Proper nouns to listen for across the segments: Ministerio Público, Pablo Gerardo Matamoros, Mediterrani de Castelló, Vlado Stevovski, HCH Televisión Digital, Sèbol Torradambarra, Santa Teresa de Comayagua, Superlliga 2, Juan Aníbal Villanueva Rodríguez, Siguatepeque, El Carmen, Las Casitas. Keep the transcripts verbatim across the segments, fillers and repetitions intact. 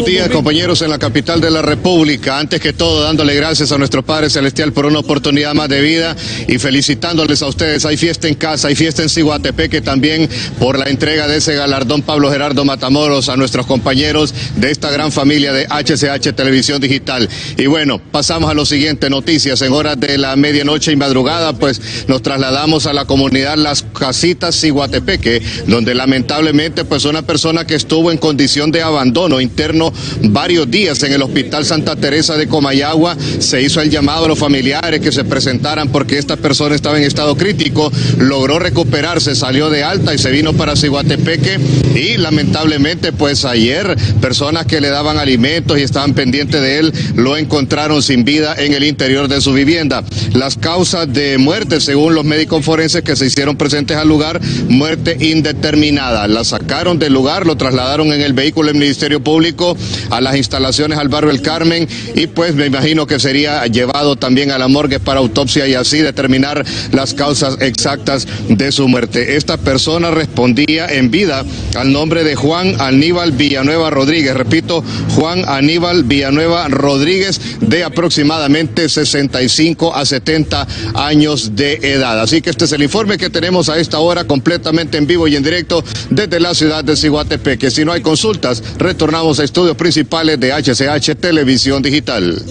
buenos días, compañeros en la capital de la República. Antes que todo, dándole gracias a nuestro Padre Celestial por una oportunidad más de vida y felicitándoles a ustedes. Hay fiesta en casa, hay fiesta en Siguatepeque también por la entrega de ese galardón Pablo Gerardo Matamoros a nuestros compañeros de esta gran familia de H C H Televisión Digital. Y bueno, pasamos a lo siguiente, noticias. En horas de la medianoche y madrugada, pues nos trasladamos a la comunidad Las Casitas, Siguatepeque, donde lamentablemente pues una persona que estuvo en condición de abandono interno varios días en el hospital Santa Teresa de Comayagua, se hizo el llamado a los familiares que se presentaran porque esta persona estaba en estado crítico, logró recuperarse, salió de alta y se vino para Siguatepeque. Y lamentablemente pues ayer personas que le daban alimentos y estaban pendientes de él lo encontraron sin vida en el interior de su vivienda. Las causas de muerte, según los médicos forenses que se hicieron presentes al lugar, muerte indeterminada. La sacaron del lugar, lo trasladaron en el vehículo del Ministerio Público a las instalaciones al barrio El Carmen y pues me imagino que sería llevado también a la morgue para autopsia y así determinar las causas exactas de su muerte. Esta persona respondía en vida al nombre de Juan Aníbal Villanueva Rodríguez, repito, Juan Aníbal Villanueva Rodríguez, de aproximadamente sesenta y cinco a setenta años de edad. Así que este es el informe que tenemos a esta hora completamente en vivo y en directo desde la ciudad de Siguatepeque. Si no hay consultas, retornamos a estudios principales de H C H Televisión Digital.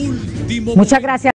Muchas gracias.